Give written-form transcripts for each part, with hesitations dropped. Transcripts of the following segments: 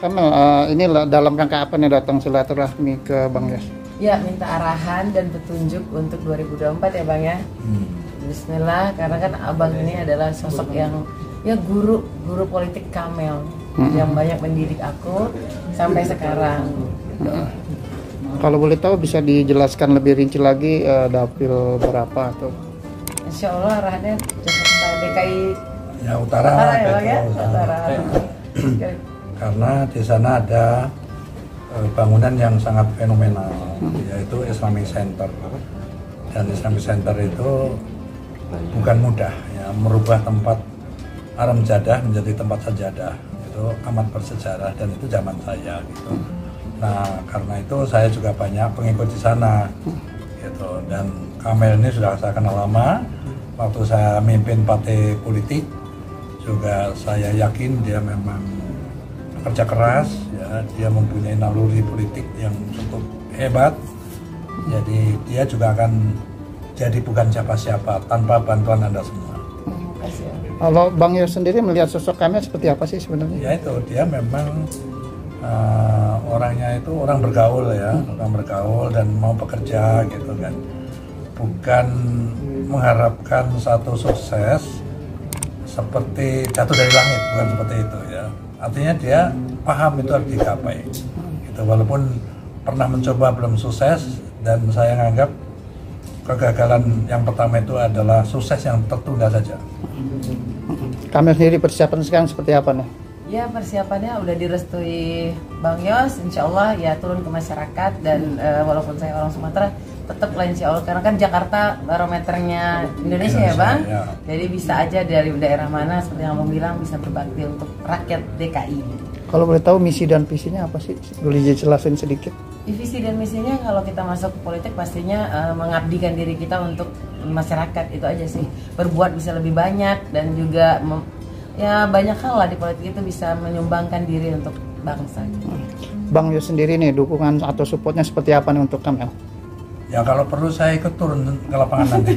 Camel, ini dalam rangka apa nih datang silaturahmi ke Bang Yos? Ya, minta arahan dan petunjuk untuk 2024 ya Bang ya. Bismillah, karena kan Abang ini adalah sosok yang ya guru politik Camel yang banyak mendidik aku sampai sekarang. Kalau boleh tahu bisa dijelaskan lebih rinci lagi dapil berapa atau? Insya Allah arahannya Jakarta DKI ya, utara ya Bang ya, utara. Karena di sana ada bangunan yang sangat fenomenal, yaitu Islamic Center. Dan Islamic Center itu bukan mudah, ya, merubah tempat haram jadah menjadi tempat sajadah. Itu amat bersejarah dan itu zaman saya gitu. Nah, karena itu saya juga banyak pengikut di sana gitu. Dan Camel ini sudah saya kenal lama. Waktu saya mimpin partai politik juga saya yakin dia memang kerja keras ya, dia mempunyai naluri politik yang cukup hebat. Jadi dia juga akan jadi bukan siapa-siapa tanpa bantuan Anda semua. Kalau Bang Yos sendiri melihat sosok Camel seperti apa sih sebenarnya? Ya itu, dia memang orangnya itu orang bergaul ya, orang bergaul dan mau bekerja gitu kan. Bukan mengharapkan satu sukses seperti jatuh dari langit, bukan seperti itu ya. Artinya dia paham itu harus digapai gitu, walaupun pernah mencoba belum sukses. Dan saya nganggap kegagalan yang pertama itu adalah sukses yang tertunda saja. Camel sendiri persiapan sekarang seperti apa nih? Ya, persiapannya udah direstui Bang Yos, insya Allah ya turun ke masyarakat. Dan walaupun saya orang Sumatera, tetap lah insya Allah, karena kan Jakarta barometernya Indonesia ya Bang ya. Jadi bisa aja dari daerah mana, seperti yang Abang bilang, bisa berbakti untuk rakyat DKI. Kalau boleh tahu misi dan visinya apa sih? Boleh jelasin sedikit? Visi dan misinya kalau kita masuk ke politik pastinya mengabdikan diri kita untuk masyarakat, itu aja sih. Berbuat bisa lebih banyak dan juga ya banyak hal lah di politik itu bisa menyumbangkan diri untuk bangsa. Bang Yos sendiri nih dukungan atau supportnya seperti apa nih untuk Camel? Ya kalau perlu saya ikut turun ke lapangan nanti.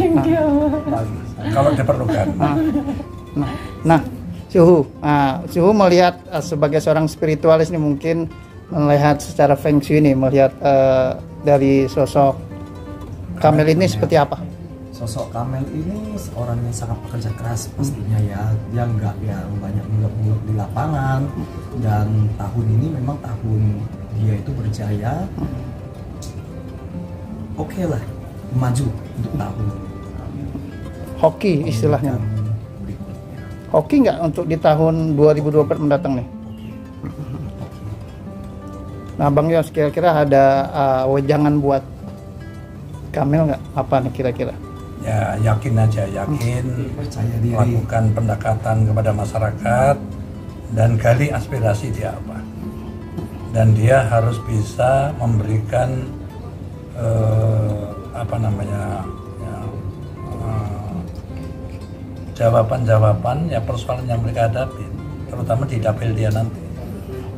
Kalau diperlukan. Nah, Suhu melihat sebagai seorang spiritualis nih, mungkin melihat secara feng shui nih, melihat dari sosok Camel ini seperti apa? Sosok Camel ini seorang yang sangat pekerja keras pastinya ya, dia nggak banyak muluk-muluk di lapangan. Dan tahun ini memang tahun dia itu berjaya, oke lah, maju untuk tahun hoki istilahnya. Hoki nggak untuk di tahun 2024 mendatang nih? Nah Bang Yos, kira-kira ada wejangan buat Camel nggak? Apa nih kira-kira? Ya yakin aja, yakin, lakukan pendekatan kepada masyarakat dan gali aspirasi dia apa. Dan dia harus bisa memberikan jawaban-jawaban ya persoalan yang mereka hadapi, terutama di dapil dia nanti.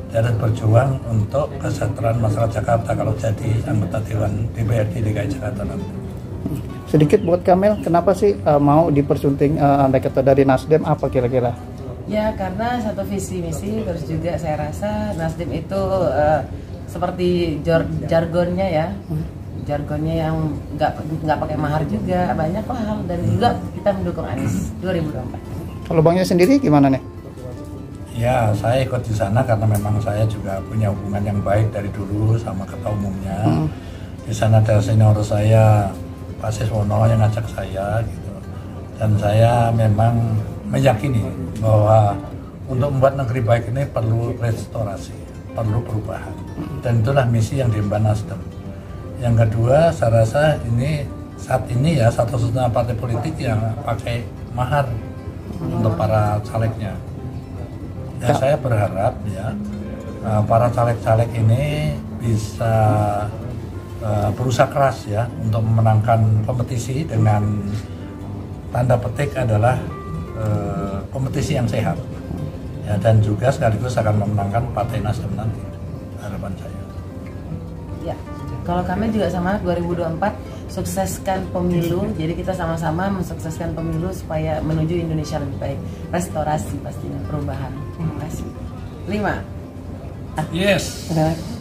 Dia harus berjuang untuk kesejahteraan masyarakat Jakarta kalau jadi anggota Dewan DPRD DKI Jakarta nanti. Sedikit buat Camel, kenapa sih mau dipersunting andai kata dari Nasdem, apa kira-kira? Ya karena satu visi misi, terus juga saya rasa Nasdem itu seperti jargonnya ya, yang nggak pakai mahar juga, banyak hal. Dan juga kita mendukung Anies 2024. Kalau Bang Yos sendiri gimana nih? Ya saya ikut di sana karena memang saya juga punya hubungan yang baik dari dulu sama ketua umumnya. Di sana ada senior saya Pak Seswono yang ngajak saya gitu. Dan saya memang meyakini bahwa untuk membuat negeri baik ini perlu restorasi, perlu perubahan. Dan itulah misi yang diemban Nasdem. Yang kedua, saya rasa ini saat ini ya satu-satunya partai politik yang pakai mahar untuk para calegnya. Ya saya berharap ya para caleg-caleg ini bisa berusaha keras ya untuk memenangkan kompetisi dengan tanda petik adalah kompetisi yang sehat. Ya, dan juga sekaligus akan memenangkan partai Nasdem nanti, harapan saya. Ya. Kalau kami juga sama 2024 sukseskan pemilu, jadi kita sama-sama mensukseskan pemilu supaya menuju Indonesia lebih baik. Restorasi pastinya, perubahan. Terima kasih. 5 Yes.